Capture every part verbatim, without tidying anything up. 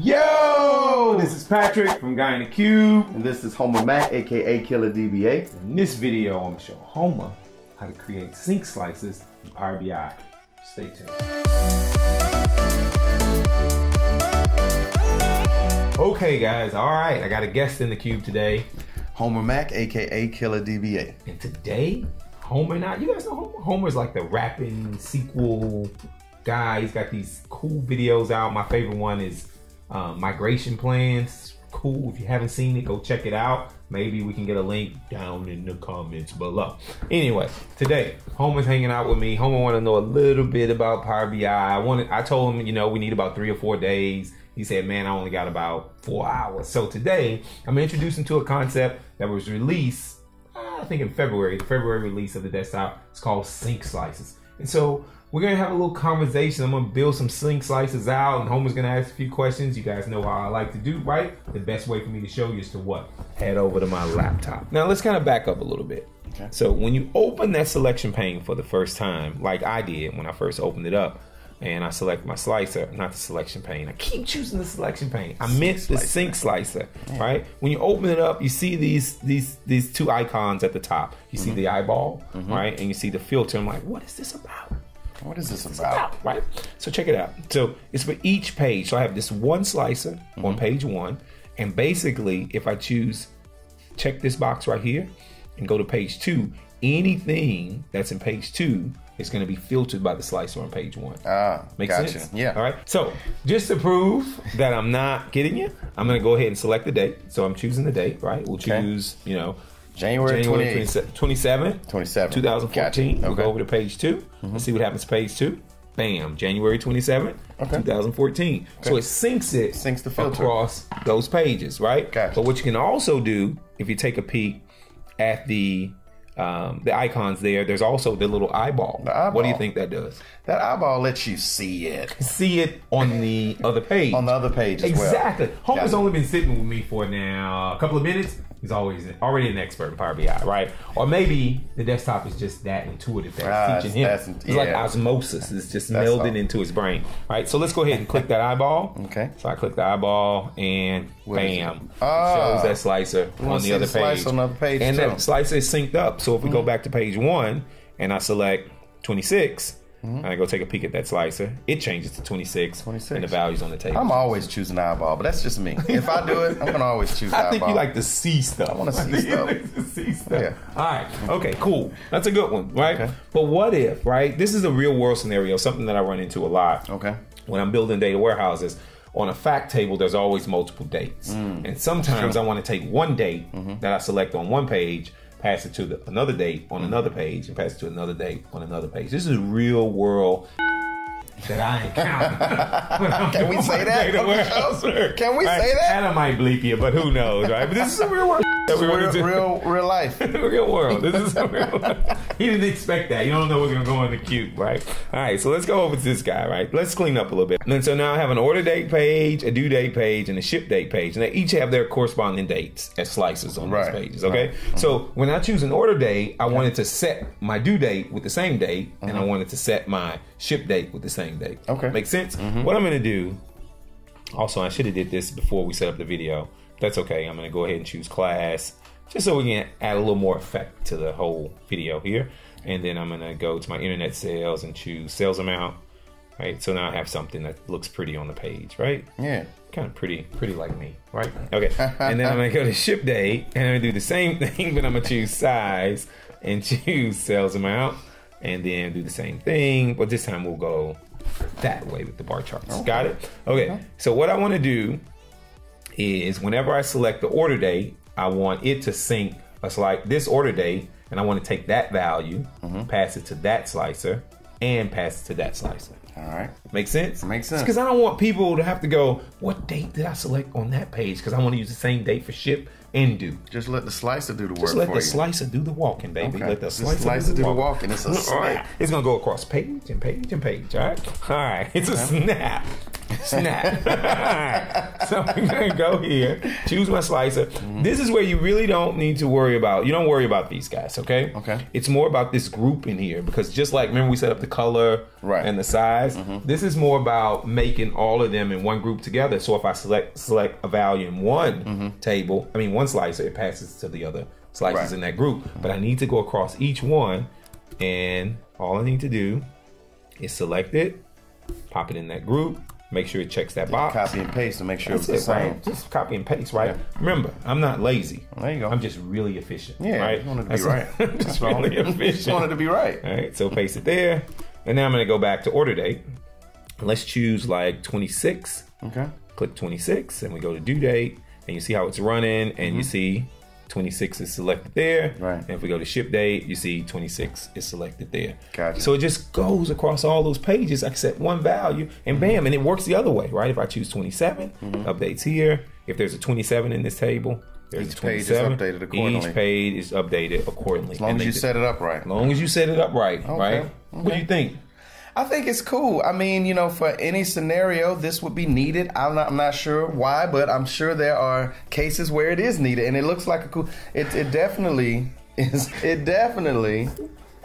Yo, this is Patrick from Guy in the Cube. And this is Homer Mac, aka KillaDBA. In this video, I'm gonna show Homer how to create sync slices in Power B I. Stay tuned. Okay guys, all right, I got a guest in the cube today. Homer Mac, aka KillaDBA. And today, Homer and I, you guys know Homer? Homer's like the rapping sequel guy. He's got these cool videos out. My favorite one is Um, migration plans. Cool. If you haven't seen it, go check it out. Maybe we can get a link down in the comments below. Anyway, today Homer's hanging out with me. Homer want to know a little bit about Power B I. I wanted, I told him, you know, we need about three or four days. He said, man, I only got about four hours. So today I'm introducing to a concept that was released, I think in February, the February release of the desktop. It's called Sync Slices. And so we're gonna have a little conversation. I'm gonna build some sync slices out, and Homer's gonna ask a few questions. You guys know how I like to do, right? The best way for me to show you is to what? Head over to my laptop. Now let's kind of back up a little bit. Okay. So when you open that selection pane for the first time, like I did when I first opened it up, and I select my slicer, not the selection pane. I keep choosing the selection pane. I meant the sync slicer, right? When you open it up, you see these these these two icons at the top. You see the eyeball, right? And you see the filter. I'm like, what is this about? What is this about? Right. So check it out. So it's for each page. So I have this one slicer mm-hmm. on page one. And basically, if I choose, check this box right here and go to page two, anything that's in page two is going to be filtered by the slicer on page one. Ah, Make gotcha. sense? Yeah. All right. So just to prove that I'm not kidding you, I'm going to go ahead and select the date. So I'm choosing the date, right? We'll choose, okay. you know, January twenty-seventh, twenty-seven, twenty-seven, twenty fourteen. Gotcha. Okay. We'll go over to page two. Mm-hmm. Let's see what happens to page two. Bam, January twenty-seventh, okay. twenty fourteen. Okay. So it syncs it syncs the filter across those pages, right? Gotcha. But what you can also do, if you take a peek at the um, the icons there, there's also the little eyeball. The eyeball. What do you think that does? That eyeball lets you see it. See it on the other page. On the other page as exactly. well. Exactly. Homer's yeah. only been sitting with me for now a couple of minutes. He's always already an expert in Power B I, right? Or maybe the desktop is just that intuitive that ah, it's teaching him. It's yeah. like osmosis. It's just that's melding all. into his brain, right? So let's go ahead and click that eyeball. Okay. So I click the eyeball and what bam, oh, it shows that slicer on the other the page. On the other page. And too. that slicer is synced up. So if we mm-hmm. go back to page one and I select twenty-six, mm-hmm. I go take a peek at that slicer. It changes to twenty-six, twenty-six, and the value's on the table. I'm always choosing eyeball, but that's just me. If I do it, I'm gonna always choose eyeball. I think you like to see stuff. I want to see stuff. Like to see stuff. Yeah. All right. Okay. Cool. That's a good one, right? Okay. But what if, right? This is a real world scenario, something that I run into a lot. Okay. When I'm building data warehouses, on a fact table, there's always multiple dates, mm. and sometimes I want to take one date mm-hmm. that I select on one page, pass it to the, another date on another page, and pass it to another date on another page. This is real world that I encounter. Can we say that? Can we right? say that? Adam might bleep you, but who knows, right? But this is a real world that we real, real, real life. Real world. This is a real life. He didn't expect that. You don't know we're going to go in the cube, right? All right, so let's go over to this guy, right? Let's clean up a little bit. And then, so now I have an order date page, a due date page, and a ship date page. And they each have their corresponding dates as slices on right. these pages, okay? Right. So mm-hmm. when I choose an order date, I wanted to set my due date with the same date, mm-hmm. and I wanted to set my ship date with the same date. Okay. Make sense? Mm-hmm. What I'm going to do, also, I should have did this before we set up the video. That's okay. I'm going to go ahead and choose class, just so we can add a little more effect to the whole video here. And then I'm going to go to my internet sales and choose sales amount. Right. So now I have something that looks pretty on the page, right? Yeah. Kind of pretty, pretty like me, right? Okay. And then I'm going to go to ship date and I'm going to do the same thing, but I'm going to choose size and choose sales amount and then do the same thing. But this time we'll go that way with the bar charts. Okay. Got it? Okay. okay. So what I want to do is whenever I select the order date, I want it to sync a slice, this order date, and I want to take that value, mm-hmm. pass it to that slicer, and pass it to that slicer. All right. Make sense? Makes sense. Because I don't want people to have to go, what date did I select on that page? Because I want to use the same date for ship and do. Just let the slicer do the work Just let for the you. slicer do the walking, baby. Okay. Let the slicer, slicer do the walking. Walk it's a snap. Right. It's going to go across page and page and page, all right? All right. It's okay. a snap. Snap. All right. So I'm going to go here, choose my slicer. Mm-hmm. This is where you really don't need to worry about, you don't worry about these guys, okay? Okay. It's more about this group in here, because just like, remember we set up the color right. and the size? Mm-hmm. This is more about making all of them in one group together. So if I select select a value in one mm-hmm. table, I mean one slicer, it passes to the other slices right. in that group. Mm-hmm. But I need to go across each one, and all I need to do is select it, pop it in that group, make sure it checks that box. Copy and paste to make sure it's the same. Just copy and paste, right? Yeah. Remember, I'm not lazy. There you go. I'm just really efficient. Yeah, right? I wanted to be That's right. I'm just really efficient. Just wanted to be right. All right, so paste it there. And now I'm gonna go back to order date. Let's choose like twenty-six. Okay. Click twenty-six, and we go to due date, and you see how it's running, and mm-hmm. you see twenty-six is selected there. Right. And if we go to ship date, you see twenty-six is selected there. Gotcha. So it just goes across all those pages except one value, and mm-hmm. bam, and it works the other way, right? If I choose twenty-seven, mm-hmm. updates here. If there's a twenty-seven in this table, there's each a twenty-seven. Page is updated accordingly. Each page is updated accordingly. As long and as you did. set it up right. As long as you set it up right, okay. right? Okay. What do you think? I think it's cool. I mean, you know, for any scenario, this would be needed. I'm not, I'm not sure why, but I'm sure there are cases where it is needed, and it looks like a cool. It, it definitely is. It definitely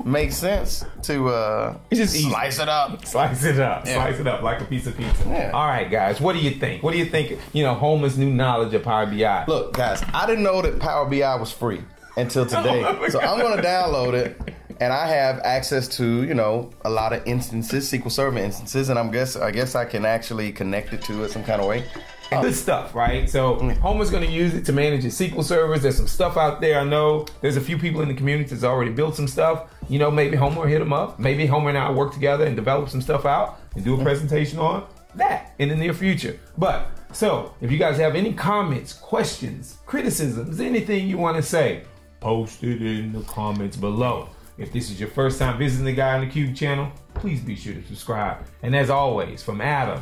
makes sense to uh, just slice easy. it up, slice it up, yeah. slice it up like a piece of pizza. Yeah. All right, guys, what do you think? What do you think? You know, Homer's new knowledge of Power B I. Look, guys, I didn't know that Power B I was free until today, oh so I'm gonna download it. And I have access to, you know, a lot of instances, S Q L Server instances, and I'm guess I guess I can actually connect it to it some kind of way. Um, Good stuff, right? So Homer's going to use it to manage his S Q L servers. There's some stuff out there. I know there's a few people in the community that's already built some stuff. You know, maybe Homer will hit them up. Maybe Homer and I work together and develop some stuff out and do a presentation on that in the near future. But so if you guys have any comments, questions, criticisms, anything you want to say, post it in the comments below. If this is your first time visiting the Guy in the Cube channel, please be sure to subscribe. And as always, from Adam,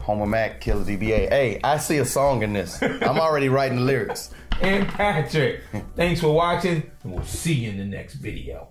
Homer Mac, Killa D B A. Hey, I see a song in this. I'm already writing the lyrics. And Patrick, thanks for watching, and we'll see you in the next video.